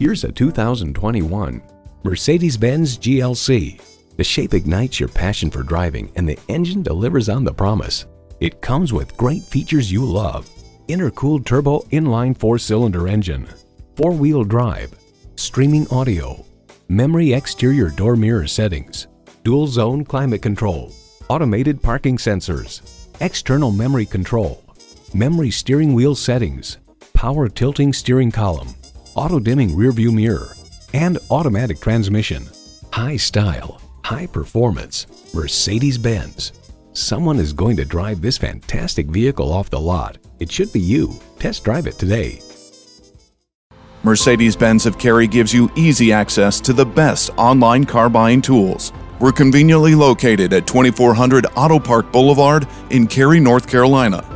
Here's a 2021 Mercedes-Benz GLC. The shape ignites your passion for driving, and the engine delivers on the promise. It comes with great features you love: intercooled turbo inline 4-cylinder engine, 4-wheel drive, streaming audio, memory exterior door mirror settings, dual zone climate control, automated parking sensors, external memory control, memory steering wheel settings, power tilting steering column, auto dimming rear view mirror, and automatic transmission. High style, high performance, Mercedes-Benz. Someone is going to drive this fantastic vehicle off the lot. It should be you. Test drive it today. Mercedes-Benz of Cary gives you easy access to the best online car buying tools. We're conveniently located at 2400 AutoPark Boulevard in Cary, North Carolina.